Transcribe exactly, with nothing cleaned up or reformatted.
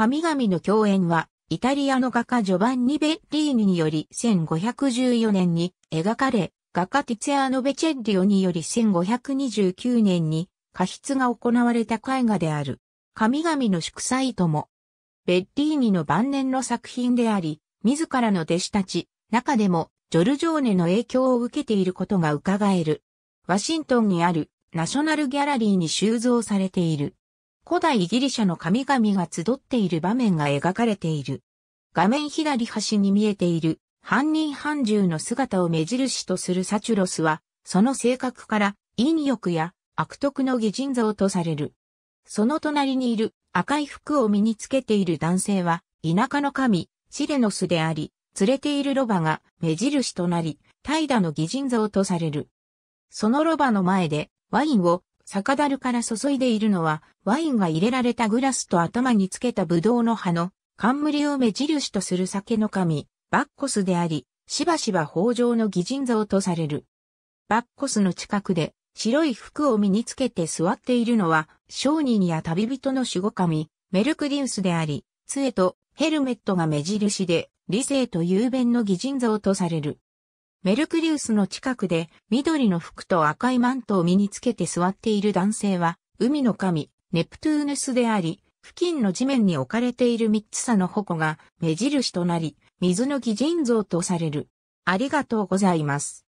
神々の共演は、イタリアの画家ジョバンニ・ベッリーニによりせんごひゃくじゅうよねんに描かれ、画家ティツィアーノ・ベチェッリオによりせんごひゃくにじゅうきゅうねんに画筆が行われた絵画である。神々の祝祭とも。ベッリーニの晩年の作品であり、自らの弟子たち、中でもジョルジョーネの影響を受けていることが伺える。ワシントンにあるナショナルギャラリーに収蔵されている。古代ギリシャの神々が集っている場面が描かれている。画面左端に見えている半人半獣の姿を目印とするサチュロスは、その性格から淫欲や悪徳の擬人像とされる。その隣にいる赤い服を身につけている男性は、田舎の神、シレノスであり、連れているロバが目印となり、怠惰の擬人像とされる。そのロバの前でワインを酒樽から注いでいるのは、ワインが入れられたグラスと頭につけたブドウの葉の冠を目印とする酒の神、バッコスであり、しばしば豊穣の擬人像とされる。バッコスの近くで白い服を身につけて座っているのは、商人や旅人の守護神、メルクディウスであり、杖とヘルメットが目印で、理性と雄弁の擬人像とされる。メルクリウスの近くで緑の服と赤いマントを身につけて座っている男性は海の神ネプトゥーヌスであり、付近の地面に置かれている三つさの矛が目印となり、水の擬人像とされる。ありがとうございます。